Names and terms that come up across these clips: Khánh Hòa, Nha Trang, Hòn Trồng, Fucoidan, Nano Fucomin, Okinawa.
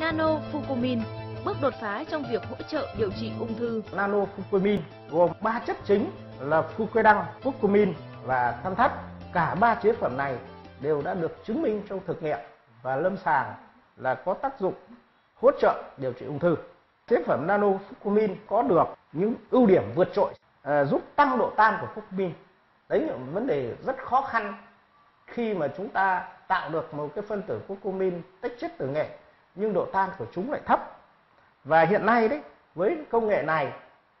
Nano Fucomin, bước đột phá trong việc hỗ trợ điều trị ung thư. Nano Fucomin gồm 3 chất chính là fucoidang, fucomin và than thắt. Cả 3 chế phẩm này đều đã được chứng minh trong thực nghiệm và lâm sàng là có tác dụng hỗ trợ điều trị ung thư. Chế phẩm Nano Fucomin có được những ưu điểm vượt trội, giúp tăng độ tan của Fucomin. Đấy là một vấn đề rất khó khăn khi mà chúng ta tạo được một cái phân tử Fucomin tách chất từ nghệ nhưng độ tan của chúng lại thấp. Và hiện nay đấy, với công nghệ này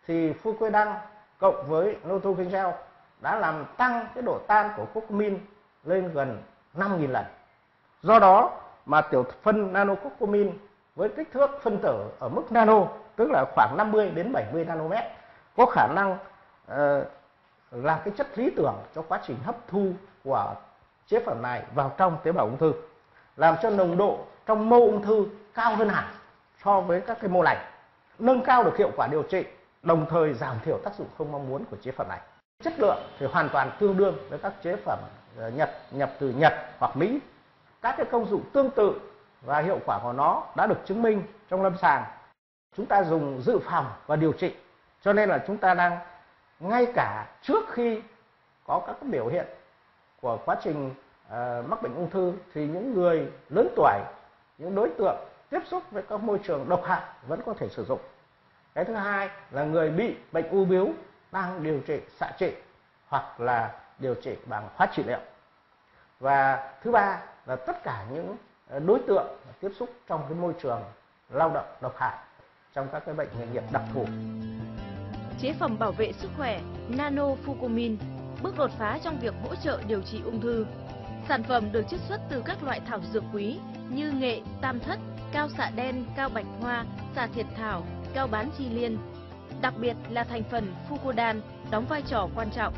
thì fucoidang cộng với notokinol đã làm tăng cái độ tan của Fucomin lên gần 5.000 lần. Do đó mà tiểu phân Nano Fucomin với kích thước phân tử ở mức nano, tức là khoảng 50 đến 70 nanomet, có khả năng là cái chất lý tưởng cho quá trình hấp thu của chế phẩm này vào trong tế bào ung thư, làm cho nồng độ trong mô ung thư cao hơn hẳn so với các cái mô lành, nâng cao được hiệu quả điều trị, đồng thời giảm thiểu tác dụng không mong muốn của chế phẩm này. Chất lượng thì hoàn toàn tương đương với các chế phẩm nhập từ Nhật hoặc Mỹ. Các cái công dụng tương tự và hiệu quả của nó đã được chứng minh trong lâm sàng. Chúng ta dùng dự phòng và điều trị, cho nên là chúng ta đang ngay cả trước khi có các biểu hiện của quá trình mắc bệnh ung thư thì những người lớn tuổi, những đối tượng tiếp xúc với các môi trường độc hại vẫn có thể sử dụng. Cái thứ hai là người bị bệnh u bướu đang điều trị xạ trị hoặc là điều trị bằng hóa trị liệu. Và thứ ba là tất cả những đối tượng tiếp xúc trong cái môi trường lao động độc hại trong các cái bệnh nghề nghiệp đặc thù. Chế phẩm bảo vệ sức khỏe Nano Fucomin, bước đột phá trong việc hỗ trợ điều trị ung thư. Sản phẩm được chiết xuất từ các loại thảo dược quý như nghệ, tam thất, cao xạ đen, cao bạch hoa, xà thiệt thảo, cao bán chi liên. Đặc biệt là thành phần fucoidan đóng vai trò quan trọng.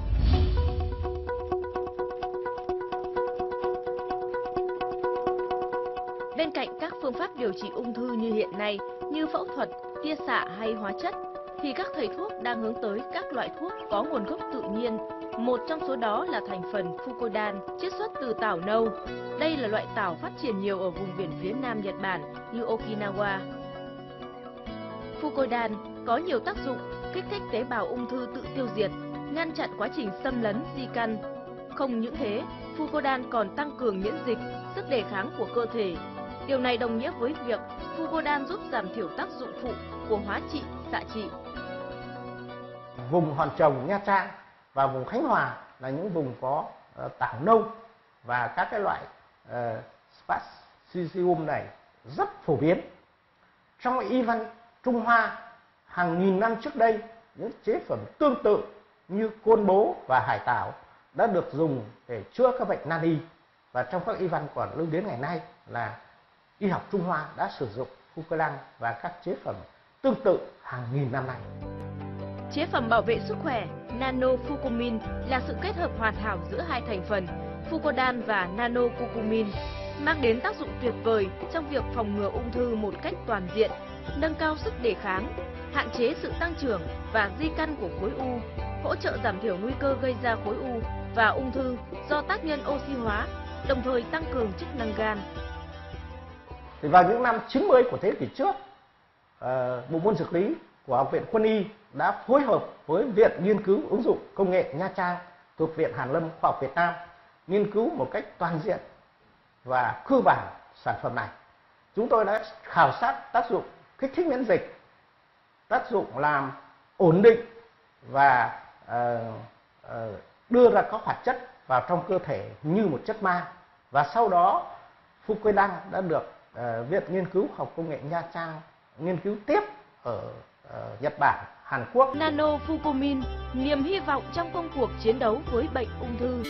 Bên cạnh các phương pháp điều trị ung thư như hiện nay như phẫu thuật, tia xạ hay hóa chất, thì các thầy thuốc đang hướng tới các loại thuốc có nguồn gốc tự nhiên. Một trong số đó là thành phần fucoidan chiết xuất từ tảo nâu. Đây là loại tảo phát triển nhiều ở vùng biển phía nam Nhật Bản như Okinawa. Fucoidan có nhiều tác dụng kích thích tế bào ung thư tự tiêu diệt, ngăn chặn quá trình xâm lấn di căn. Không những thế, fucoidan còn tăng cường miễn dịch, sức đề kháng của cơ thể. Điều này đồng nghĩa với việc fucoidan giúp giảm thiểu tác dụng phụ của hóa trị, xạ trị. Vùng Hòn Trồng, Nha Trang và vùng Khánh Hòa là những vùng có tảo nâu và các cái loại Spasicium này rất phổ biến. Trong y văn Trung Hoa, hàng nghìn năm trước đây, những chế phẩm tương tự như côn bố và hải tảo đã được dùng để chữa các bệnh nan y. Và trong các y văn còn lưu đến ngày nay là y học Trung Hoa đã sử dụng fucoidan và các chế phẩm tương tự hàng nghìn năm nay. Chế phẩm bảo vệ sức khỏe Nano Fucomin là sự kết hợp hoàn hảo giữa hai thành phần fucoidan và Nano Fucomin, mang đến tác dụng tuyệt vời trong việc phòng ngừa ung thư một cách toàn diện, nâng cao sức đề kháng, hạn chế sự tăng trưởng và di căn của khối u, hỗ trợ giảm thiểu nguy cơ gây ra khối u và ung thư do tác nhân oxy hóa, đồng thời tăng cường chức năng gan. Thì vào những năm 90 của thế kỷ trước, Bộ môn Dược lý của Học viện Quân y đã phối hợp với Viện Nghiên cứu ứng dụng công nghệ Nha Trang thuộc Viện Hàn lâm Khoa học Việt Nam nghiên cứu một cách toàn diện và cơ bản sản phẩm này. Chúng tôi đã khảo sát tác dụng kích thích miễn dịch, tác dụng làm ổn định và đưa ra các hoạt chất vào trong cơ thể như một chất ma. Và sau đó fucoidan đã được Viện Nghiên cứu Học Công nghệ Nha Trang nghiên cứu tiếp ở Nhật Bản, Hàn Quốc. Nano Fucomin, niềm hy vọng trong công cuộc chiến đấu với bệnh ung thư.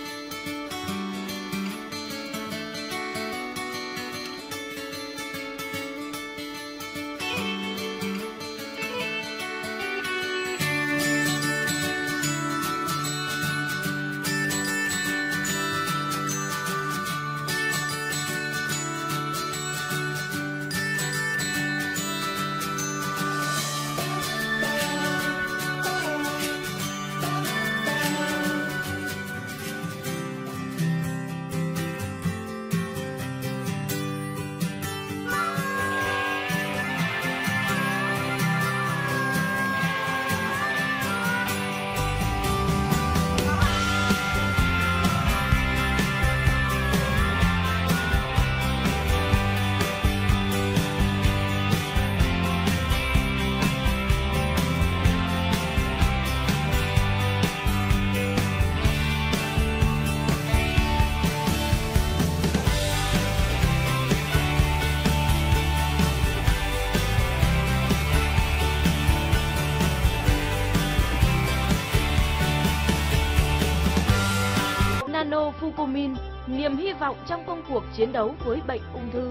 niềm hy vọng trong công cuộc chiến đấu với bệnh ung thư.